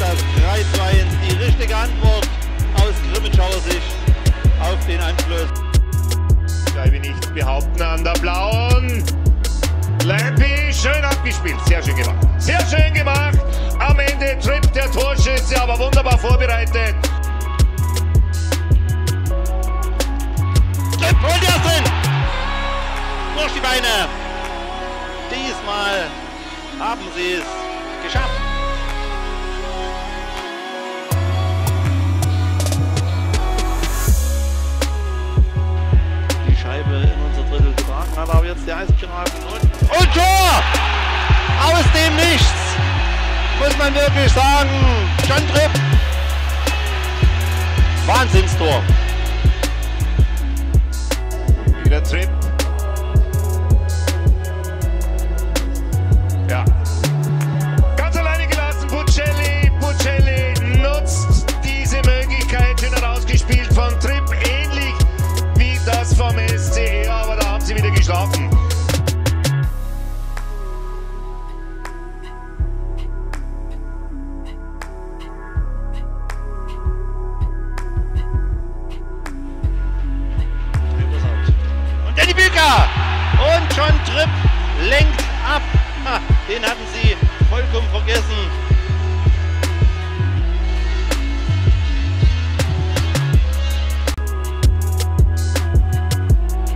das 3-2 die richtige Antwort aus Crimmitschauer Sicht auf den Anschluss. Ich will nichts behaupten an der blauen. Lampi, schön abgespielt, sehr schön gemacht. Sehr schön gemacht, am Ende Tripp der Torschütze, aber wunderbar vorbereitet. Tripp und Jassen! Durch die Beine! Diesmal haben sie es geschafft. Die Scheibe in unser Drittel gebracht hat aber jetzt der Eispiraten und Tor! Aus dem Nichts! Muss man wirklich sagen, John Tripp! Wahnsinnstor! Wieder Tripp. Ja. Ganz alleine gelassen, Bucheli. Bucheli nutzt diese Möglichkeit, schön herausgespielt von Tripp. Ähnlich wie das vom SCR, aber da haben sie wieder geschlafen. Und Danny Büker und John Tripp lenkt ab. Den hatten sie vollkommen vergessen.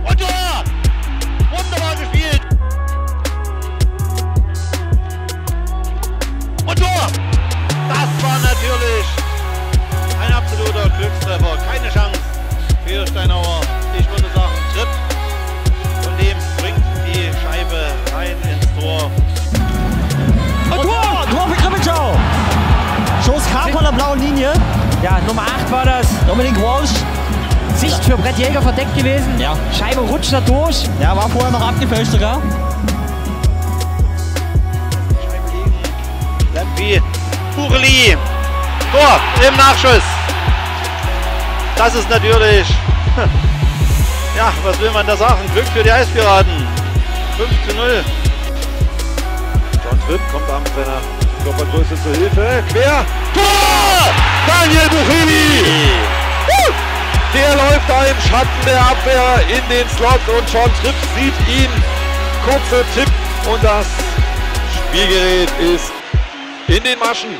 Und Tor! Wunderbar gespielt! Und Tor! Das war natürlich ein absoluter Glückstreffer. Keine Chance für Steinauer. Ich würde sagen, Tripp. Und dem bringt die Scheibe rein ins Tor. Und Tor! Tor für Crimmitschau! Schuss kam von der blauen Linie. Ja, Nummer 8 war das. Dominic Rausch. Sicht für Brett Jäger verdeckt gewesen. Ja. Scheibe rutscht da durch. Ja, war vorher noch abgefälscht sogar. Scheibe liegen. Lampi. Bucheli. Tor im Nachschuss. Das ist natürlich, ja, was will man da sagen? Glück für die Eispiraten. 5:0. John Tripp kommt da mit seiner Körpergröße zur Hilfe. Quer. Tor! Daniel Bucheli! Der läuft da im Schatten der Abwehr in den Slot und John Tripp sieht ihn. Kurzer Tipp und das Spielgerät ist in den Maschen.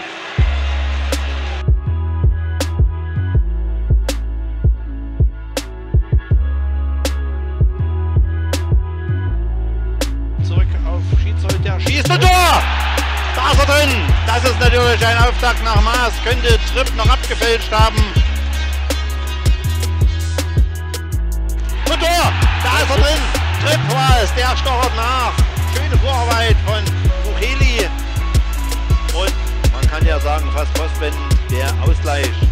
Schießt ein Tor! Da ist er drin! Das ist natürlich ein Auftakt nach Maß. Könnte Tripp noch abgefälscht haben. Ein Tor! Da ist er drin! Tripp war es, der stochert nach. Schöne Vorarbeit von Bucheli. Und man kann ja sagen, fast postwendend der Ausgleich.